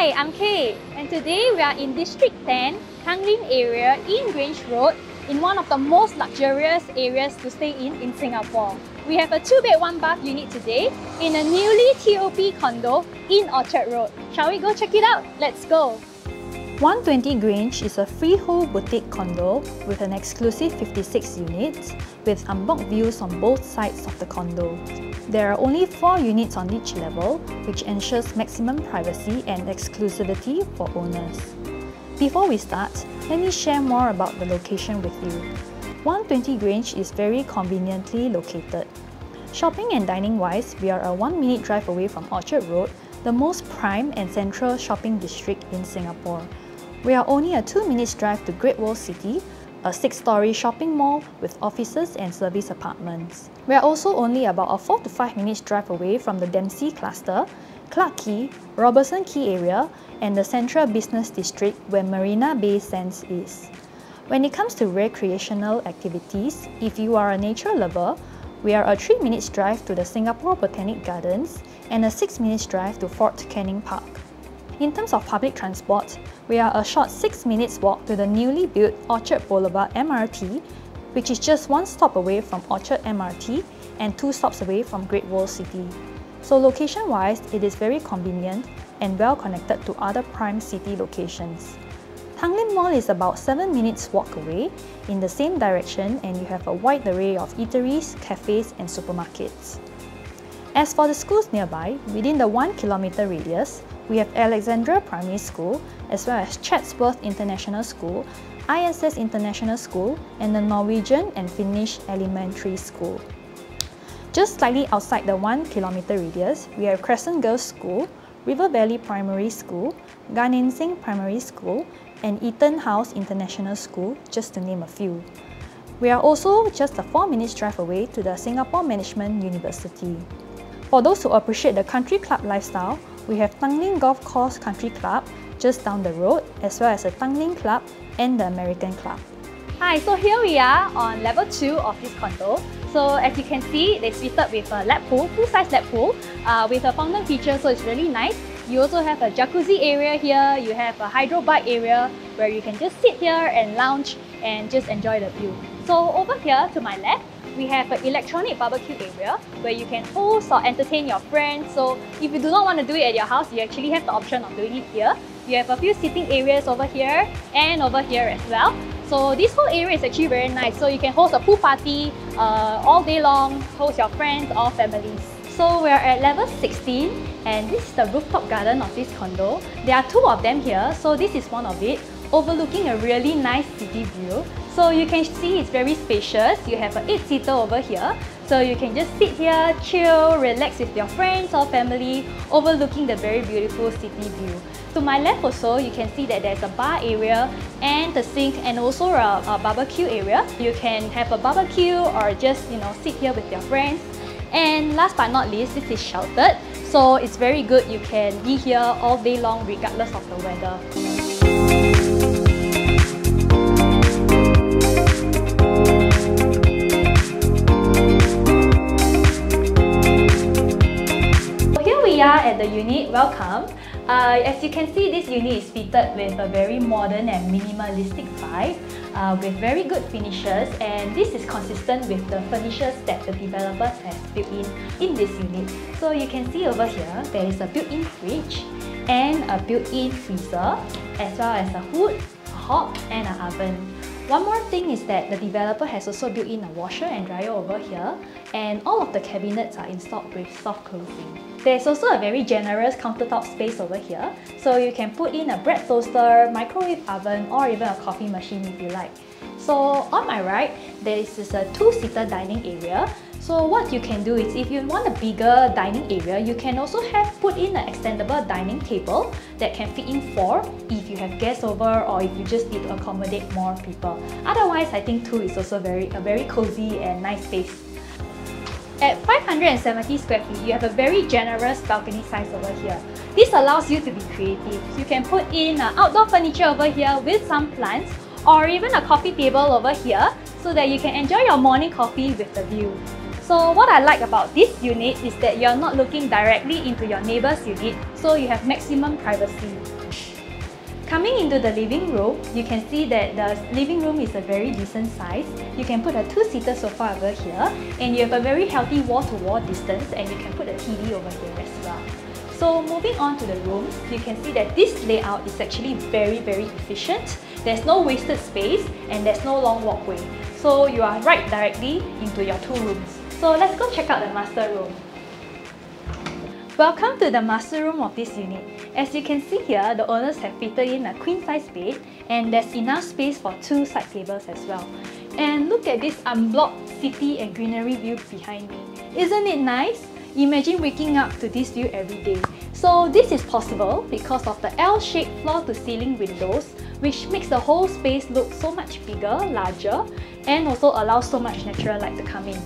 Hi, I'm Kay, and today we are in District 10, Tanglin area in Grange Road, in one of the most luxurious areas to stay in Singapore. We have a 2-bed, 1-bath unit today in a newly TOP condo in Orchard Road. Shall we go check it out? Let's go! 120 Grange is a freehold boutique condo with an exclusive 56 units with unblocked views on both sides of the condo. There are only 4 units on each level, which ensures maximum privacy and exclusivity for owners. Before we start, let me share more about the location with you. 120 Grange is very conveniently located. Shopping and dining-wise, we are a 1-minute drive away from Orchard Road, the most prime and central shopping district in Singapore. We are only a 2-minute drive to Great World City, a 6-storey shopping mall with offices and service apartments. We are also only about a 4 to 5 minutes drive away from the Dempsey Cluster, Clarke Quay, Robertson Quay area, and the Central Business District where Marina Bay Sands is. When it comes to recreational activities, if you are a nature lover, we are a 3-minute drive to the Singapore Botanic Gardens and a 6-minute drive to Fort Canning Park. In terms of public transport, we are a short 6 minutes walk to the newly built Orchard Boulevard MRT, which is just 1 stop away from Orchard MRT and 2 stops away from Great World City. So location-wise, it is very convenient and well-connected to other prime city locations. Tanglin Mall is about 7 minutes walk away in the same direction, and you have a wide array of eateries, cafes and supermarkets. As for the schools nearby, within the 1-kilometre radius, we have Alexandra Primary School, as well as Chatsworth International School, ISS International School, and the Norwegian and Finnish Elementary School. Just slightly outside the 1-kilometre radius, we have Crescent Girls School, River Valley Primary School, Ganinseng Primary School, and Eton House International School, just to name a few. We are also just a 4-minute drive away to the Singapore Management University. For those who appreciate the country club lifestyle, we have Tanglin Golf Course Country Club just down the road, as well as the Tanglin Club and the American Club. Hi, so here we are on level 2 of this condo. So as you can see, they fitted with a lap pool, full-size lap pool, with a fountain feature, so it's really nice. You also have a jacuzzi area here, you have a hydro bike area where you can just sit here and lounge and just enjoy the view. So over here to my left, we have an electronic barbecue area where you can host or entertain your friends. So if you do not want to do it at your house, you actually have the option of doing it here. You have a few sitting areas over here and over here as well. So this whole area is actually very nice. So you can host a pool party all day long, host your friends or families. So we're at level 16, and this is the rooftop garden of this condo. There are 2 of them here, so this is one of it, overlooking a really nice city view. So you can see it's very spacious. You have an 8-seater over here, so you can just sit here, chill, relax with your friends or family, overlooking the very beautiful city view. To my left also, you can see that there's a bar area and the sink, and also a barbecue area. You can have a barbecue or just, you know, sit here with your friends. And last but not least, this is sheltered, so it's very good. You can be here all day long regardless of the weather. At the unit, welcome. As you can see, this unit is fitted with a very modern and minimalistic vibe with very good finishes, and this is consistent with the furnitures that the developers have built in this unit. So you can see over here, there is a built-in fridge and a built-in freezer, as well as a hood, a hob and an oven. One more thing is that the developer has also built in a washer and dryer over here, and all of the cabinets are installed with soft closing. There's also a very generous countertop space over here, so you can put in a bread toaster, microwave oven, or even a coffee machine if you like. So on my right, there is a 2-seater dining area. So what you can do is, if you want a bigger dining area, you can also have put in an extendable dining table that can fit in 4 if you have guests over or if you just need to accommodate more people. Otherwise, I think 2 is also a very cozy and nice space. At 570 square feet, you have a very generous balcony size over here. This allows you to be creative. You can put in outdoor furniture over here with some plants, or even a coffee table over here, so that you can enjoy your morning coffee with the view. So what I like about this unit is that you're not looking directly into your neighbour's unit, so you have maximum privacy. Coming into the living room, you can see that the living room is a very decent size. You can put a two-seater sofa over here, and you have a very healthy wall-to-wall distance, and you can put a TV over here as well. So moving on to the rooms, you can see that this layout is actually very efficient. There's no wasted space and there's no long walkway. So you are right directly into your two rooms. So let's go check out the master room. Welcome to the master room of this unit. As you can see here, the owners have fitted in a queen-size bed and there's enough space for two side tables as well. And look at this unblocked city and greenery view behind me. Isn't it nice? Imagine waking up to this view every day. So this is possible because of the L-shaped floor-to-ceiling windows, which makes the whole space look so much bigger, larger, and also allows so much natural light to come in.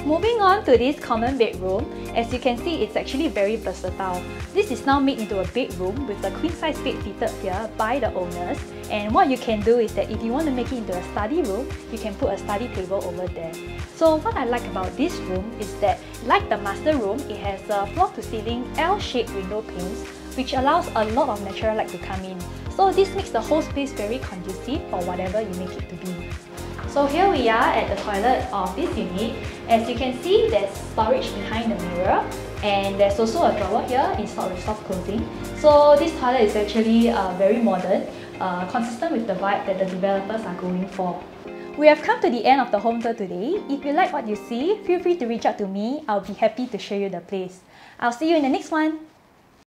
Moving on to this common bedroom, as you can see, it's actually very versatile. This is now made into a bedroom with a queen-size bed fitted here by the owners. And what you can do is that if you want to make it into a study room, you can put a study table over there. So what I like about this room is that, like the master room, it has a floor-to-ceiling L-shaped window panes, which allows a lot of natural light to come in. So this makes the whole space very conducive for whatever you make it to be. So here we are at the toilet of this unit. As you can see, there's storage behind the mirror, and there's also a drawer here installed with soft closing. So this toilet is actually very modern, consistent with the vibe that the developers are going for. We have come to the end of the home tour today. If you like what you see, feel free to reach out to me. I'll be happy to show you the place. I'll see you in the next one.